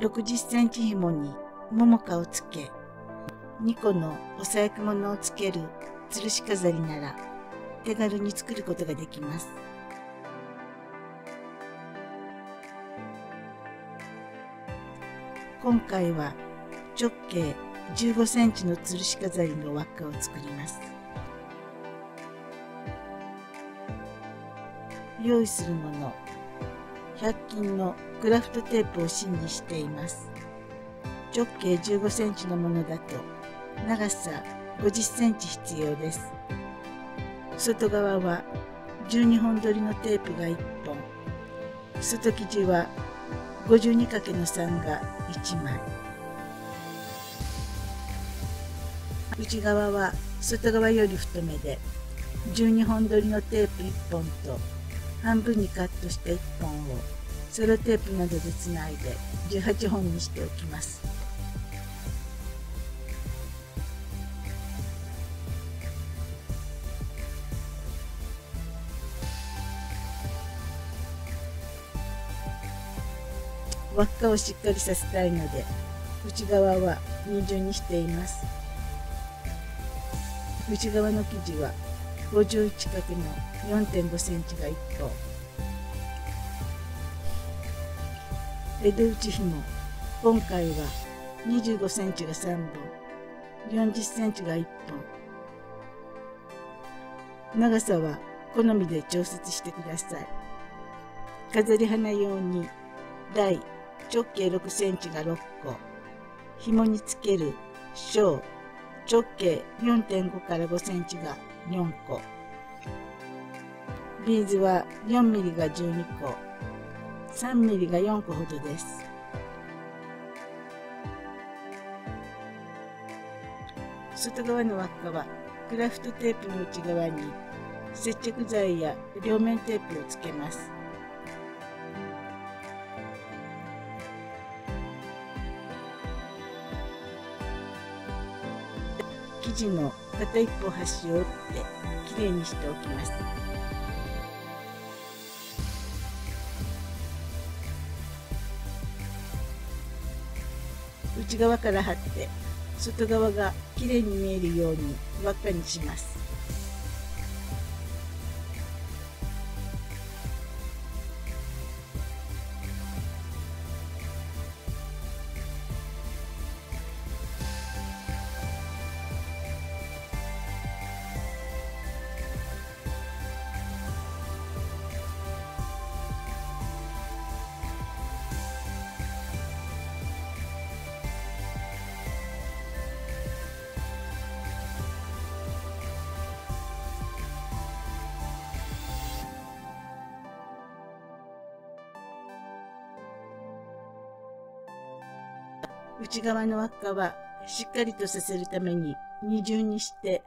60センチ紐に桃花をつけ、2個のお細工物をつける吊るし飾りなら手軽に作ることができます。今回は直径15センチの吊るし飾りの輪っかを作ります。用意するもの、100均のクラフトテープを芯にしています。直径15センチのものだと長さ50センチ必要です。外側は12本取りのテープが1本、外生地は 52×3 が1枚。内側は外側より太めで12本取りのテープ1本と半分にカットした1本をセロテープなどでつないで18本にしておきます。輪っかをしっかりさせたいので内側は二重にしています。内側の生地は 51×4.5 センチが1本、レド打ち紐、今回は25センチが3本、40センチが1本。長さは好みで調節してください。飾り花用に台直径6センチが6個、紐につける小直径 4.5×5 センチが4個、ビーズは4ミリが12個、3ミリが4個ほどです。外側の輪っかはクラフトテープの内側に接着剤や両面テープをつけます。生地の片一方端を折ってきれいにしておきます。内側から貼って外側がきれいに見えるように輪っかにします。内側の輪っかはしっかりとさせるために二重にして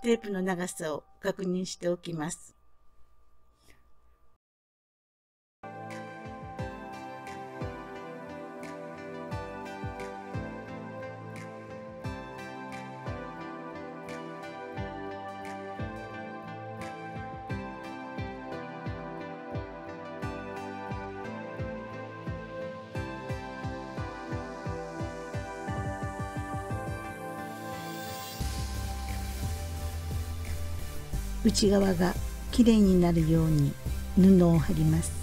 テープの長さを確認しておきます。内側がきれいになるように布を貼ります。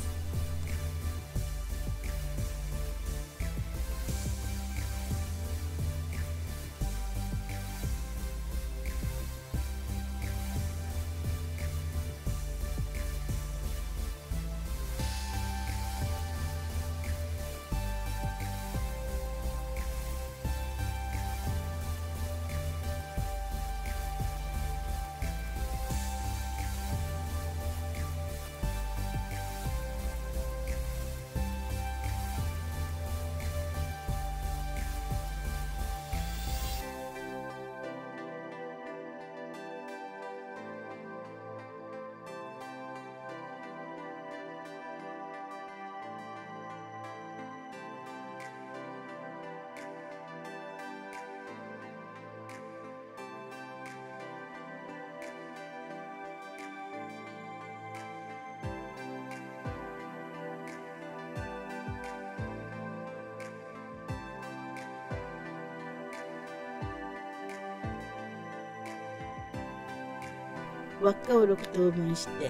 輪っかを6等分して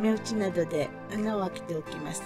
目打ちなどで穴を開けておきます。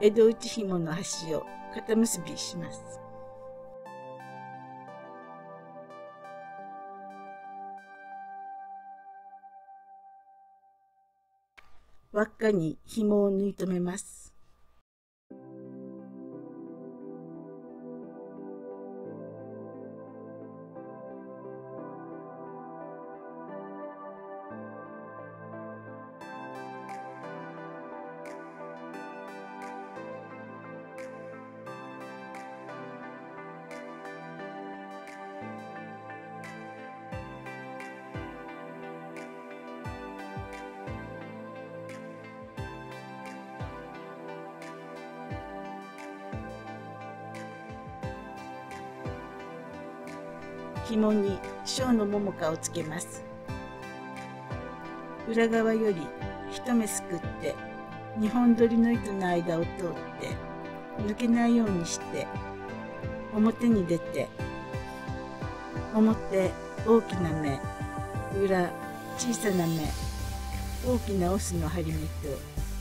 江戸内紐の端を固結びします。輪っかに紐を縫い留めます。紐に小のももかをつけます。裏側より一目すくって2本取りの糸の間を通って抜けないようにして表に出て、表大きな目、裏小さな目、大きなオスの針目と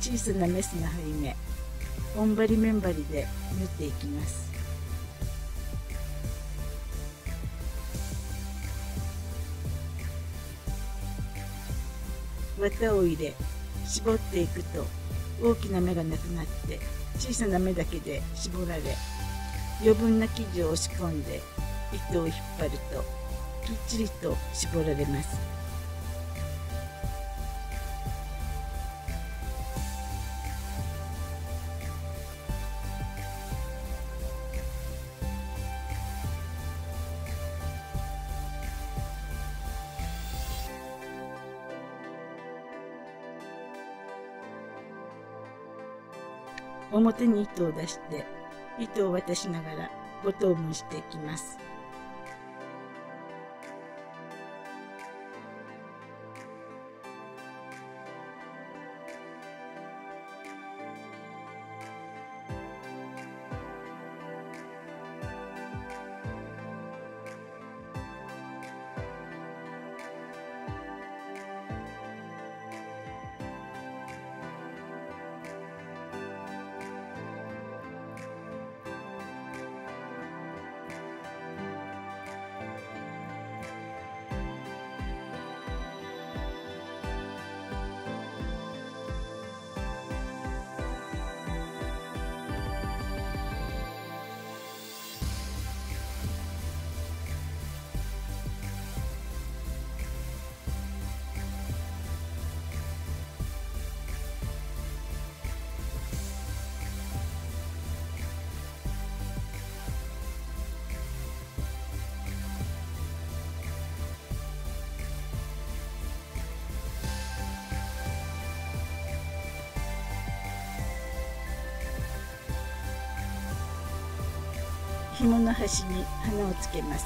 小さなメスの針目、オンバリメンバリで縫っていきます。綿を入れ絞っていくと大きな目がなくなって小さな目だけで絞られ、余分な生地を押し込んで糸を引っ張るときっちりと絞られます。表に糸を出して糸を渡しながら5等分していきます。紐の端に花をつけます。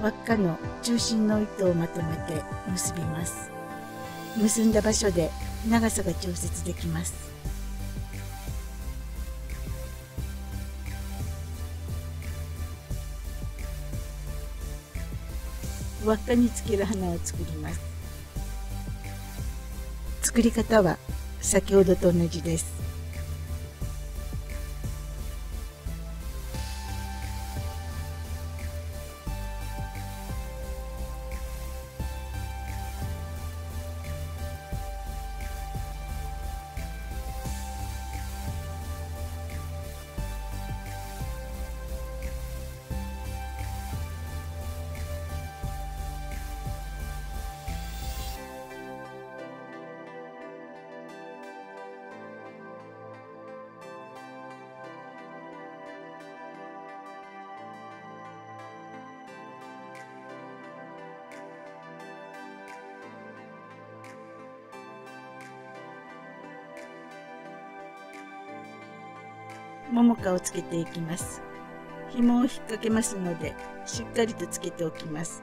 輪っかの中心の糸をまとめて結びます。結んだ場所で長さが調節できます。輪っかにつける花を作ります。作り方は先ほどと同じです。桃花をつけていきます。紐を引っ掛けますのでしっかりとつけておきます。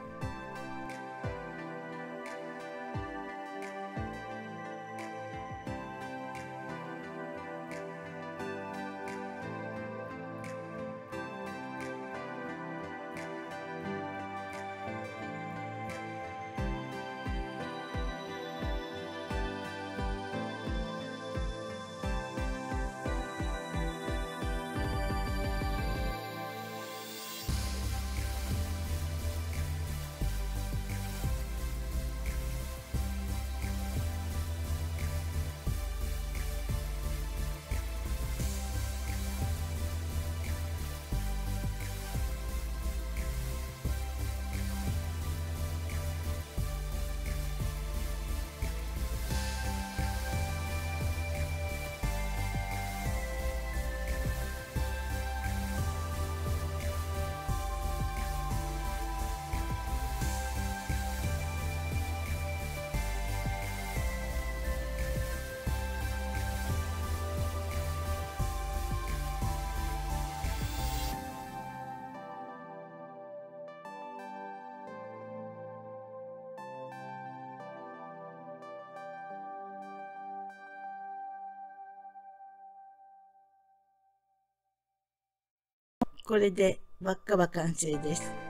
これで輪っかは完成です。